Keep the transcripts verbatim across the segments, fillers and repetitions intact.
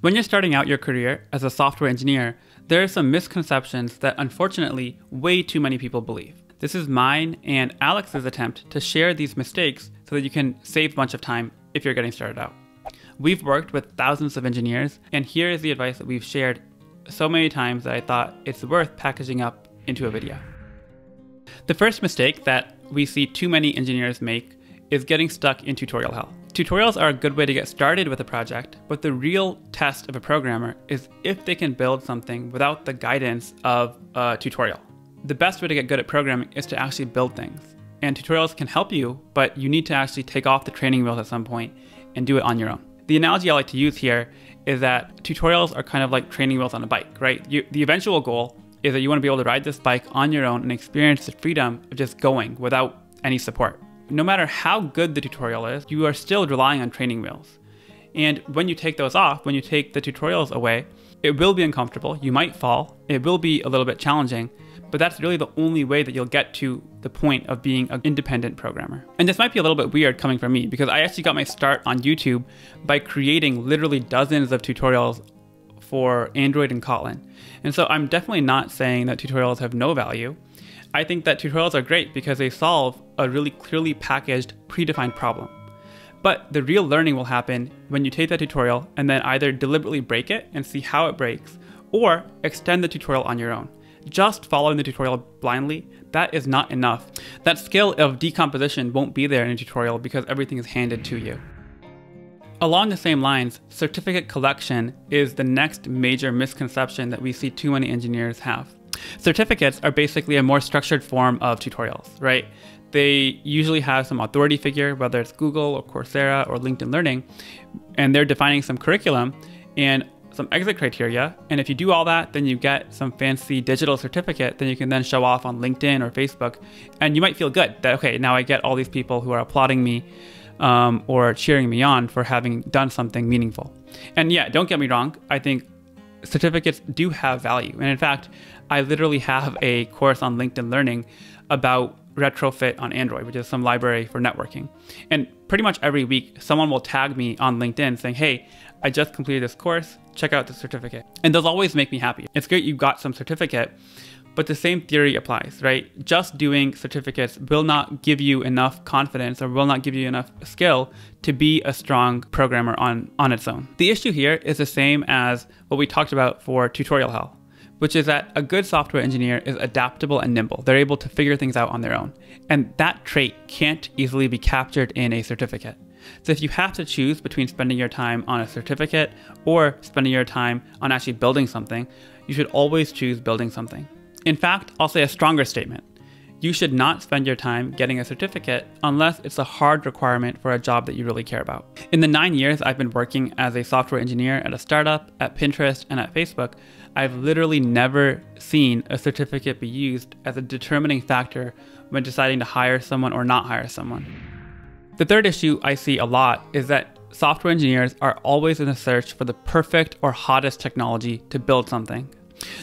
When you're starting out your career as a software engineer, there are some misconceptions that unfortunately way too many people believe. This is mine and Alex's attempt to share these mistakes so that you can save a bunch of time if you're getting started out. We've worked with thousands of engineers, and here is the advice that we've shared so many times that I thought it's worth packaging up into a video. The first mistake that we see too many engineers make is getting stuck in tutorial hell. Tutorials are a good way to get started with a project, but the real test of a programmer is if they can build something without the guidance of a tutorial. The best way to get good at programming is to actually build things. And tutorials can help you, but you need to actually take off the training wheels at some point and do it on your own. The analogy I like to use here is that tutorials are kind of like training wheels on a bike, right? You, the eventual goal is that you want to be able to ride this bike on your own and experience the freedom of just going without any support. No matter how good the tutorial is, you are still relying on training wheels. And when you take those off, when you take the tutorials away, it will be uncomfortable, you might fall, it will be a little bit challenging, but that's really the only way that you'll get to the point of being an independent programmer. And this might be a little bit weird coming from me, because I actually got my start on YouTube by creating literally dozens of tutorials for Android and Kotlin. And so I'm definitely not saying that tutorials have no value. I think that tutorials are great because they solve a really clearly packaged, predefined problem. But the real learning will happen when you take that tutorial and then either deliberately break it and see how it breaks, or extend the tutorial on your own. Just following the tutorial blindly, that is not enough. That skill of decomposition won't be there in a tutorial because everything is handed to you. Along the same lines, certificate collection is the next major misconception that we see too many engineers have. Certificates are basically a more structured form of tutorials, right? They usually have some authority figure, whether it's Google or Coursera or LinkedIn Learning, and they're defining some curriculum and some exit criteria. And if you do all that, then you get some fancy digital certificate that you can then show off on LinkedIn or Facebook. And you might feel good that, okay, now I get all these people who are applauding me um, or cheering me on for having done something meaningful. And yeah, don't get me wrong. I think certificates do have value. And in fact, I literally have a course on LinkedIn Learning about Retrofit on Android, which is some library for networking. And pretty much every week, someone will tag me on LinkedIn saying, hey, I just completed this course, check out the certificate. And those always make me happy. It's great you got some certificate, but the same theory applies, right? Just doing certificates will not give you enough confidence or will not give you enough skill to be a strong programmer on, on its own. The issue here is the same as what we talked about for tutorial hell, which is that a good software engineer is adaptable and nimble. They're able to figure things out on their own. And that trait can't easily be captured in a certificate. So if you have to choose between spending your time on a certificate or spending your time on actually building something, you should always choose building something. In fact, I'll say a stronger statement. You should not spend your time getting a certificate unless it's a hard requirement for a job that you really care about. In the nine years I've been working as a software engineer at a startup, at Pinterest, and at Facebook, I've literally never seen a certificate be used as a determining factor when deciding to hire someone or not hire someone. The third issue I see a lot is that software engineers are always in a search for the perfect or hottest technology to build something.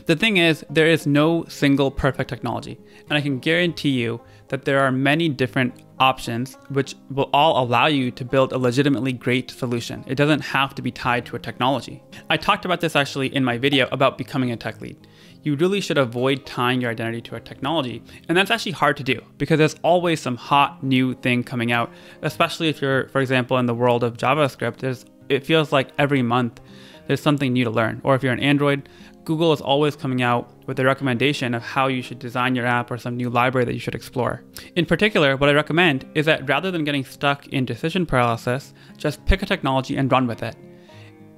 The thing is, there is no single perfect technology, and I can guarantee you that there are many different options which will all allow you to build a legitimately great solution. It doesn't have to be tied to a technology. I talked about this actually in my video about becoming a tech lead. You really should avoid tying your identity to a technology, and that's actually hard to do because there's always some hot new thing coming out, especially if you're, for example, in the world of JavaScript. There's, it feels like every month there's something new to learn, or if you're an Android, Google is always coming out with a recommendation of how you should design your app or some new library that you should explore. In particular, what I recommend is that rather than getting stuck in decision paralysis, just pick a technology and run with it.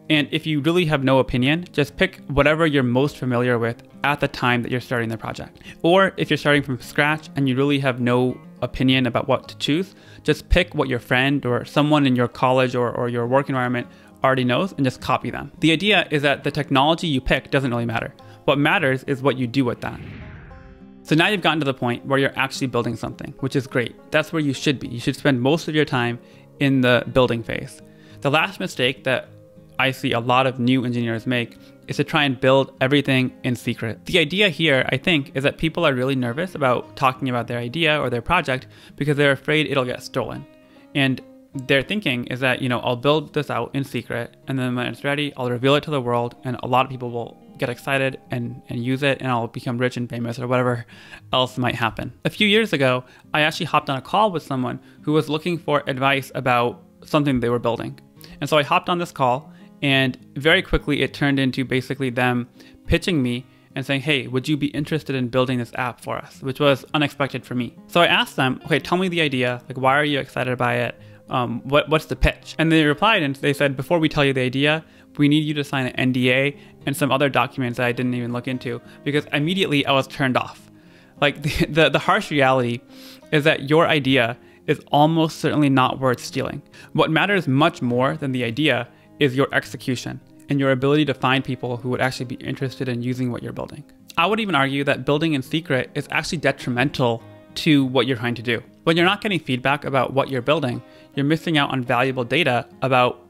And if you really have no opinion, just pick whatever you're most familiar with at the time that you're starting the project. Or if you're starting from scratch and you really have no opinion about what to choose, just pick what your friend or someone in your college or, or your work environment already knows and just copy them. The idea is that the technology you pick doesn't really matter. What matters is what you do with that. So now you've gotten to the point where you're actually building something, which is great. That's where you should be. You should spend most of your time in the building phase. The last mistake that I see a lot of new engineers make is to try and build everything in secret. The idea here, I think, is that people are really nervous about talking about their idea or their project because they're afraid it'll get stolen. And they're thinking is that, you know, I'll build this out in secret, and then when it's ready, I'll reveal it to the world, and a lot of people will get excited and, and use it, and I'll become rich and famous or whatever else might happen. A few years ago, I actually hopped on a call with someone who was looking for advice about something they were building. And so I hopped on this call, and very quickly it turned into basically them pitching me and saying, hey, would you be interested in building this app for us? Which was unexpected for me. So I asked them, okay, tell me the idea. Like, why are you excited by it? Um, what, what's the pitch? And they replied and they said, before we tell you the idea, we need you to sign an N D A and some other documents that I didn't even look into, because immediately I was turned off. Like, the, the, the harsh reality is that your idea is almost certainly not worth stealing. What matters much more than the idea is your execution and your ability to find people who would actually be interested in using what you're building. I would even argue that building in secret is actually detrimental to what you're trying to do. When you're not getting feedback about what you're building, you're missing out on valuable data about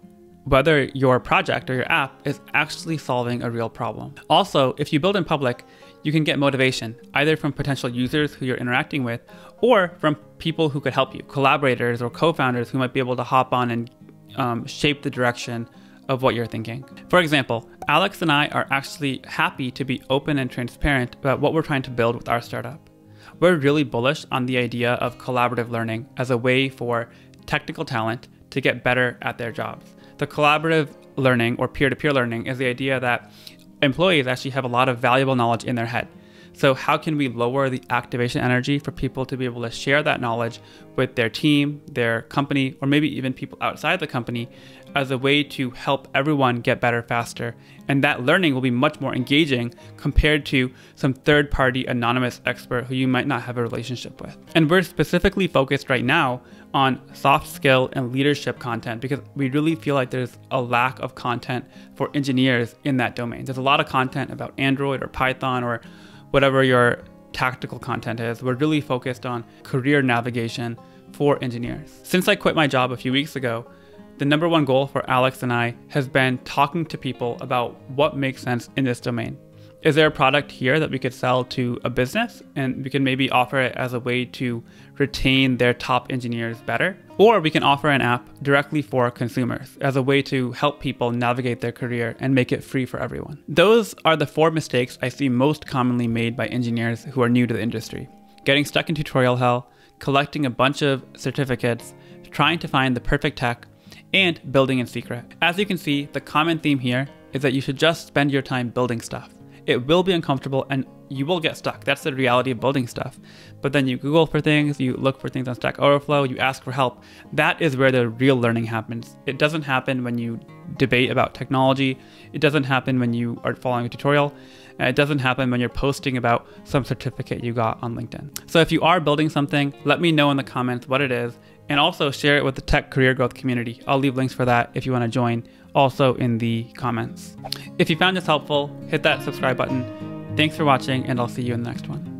whether your project or your app is actually solving a real problem. Also, if you build in public, you can get motivation, either from potential users who you're interacting with, or from people who could help you, collaborators or co-founders who might be able to hop on and um, shape the direction of what you're thinking. For example, Alex and I are actually happy to be open and transparent about what we're trying to build with our startup. We're really bullish on the idea of collaborative learning as a way for technical talent to get better at their jobs. The collaborative learning, or peer-to-peer learning, is the idea that employees actually have a lot of valuable knowledge in their head. So how can we lower the activation energy for people to be able to share that knowledge with their team, their company, or maybe even people outside the company, as a way to help everyone get better faster? And that learning will be much more engaging compared to some third-party anonymous expert who you might not have a relationship with. And we're specifically focused right now on soft skill and leadership content, because we really feel like there's a lack of content for engineers in that domain. There's a lot of content about Android or Python or whatever your tactical content is. We're really focused on career navigation for engineers. Since I quit my job a few weeks ago, the number one goal for Alex and I has been talking to people about what makes sense in this domain. Is there a product here that we could sell to a business, and we can maybe offer it as a way to retain their top engineers better? Or we can offer an app directly for consumers as a way to help people navigate their career and make it free for everyone. Those are the four mistakes I see most commonly made by engineers who are new to the industry. Getting stuck in tutorial hell, collecting a bunch of certificates, trying to find the perfect tech, and building in secret. As you can see, the common theme here is that you should just spend your time building stuff. It will be uncomfortable and you will get stuck. That's the reality of building stuff. But then you Google for things, you look for things on Stack Overflow, you ask for help. That is where the real learning happens. It doesn't happen when you debate about technology. It doesn't happen when you are following a tutorial. It doesn't happen when you're posting about some certificate you got on LinkedIn. So if you are building something, let me know in the comments what it is, and also share it with the tech career growth community. I'll leave links for that if you want to join, also in the comments. If you found this helpful, hit that subscribe button. Thanks for watching, and I'll see you in the next one.